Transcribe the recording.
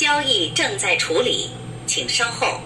交易正在处理，请稍后。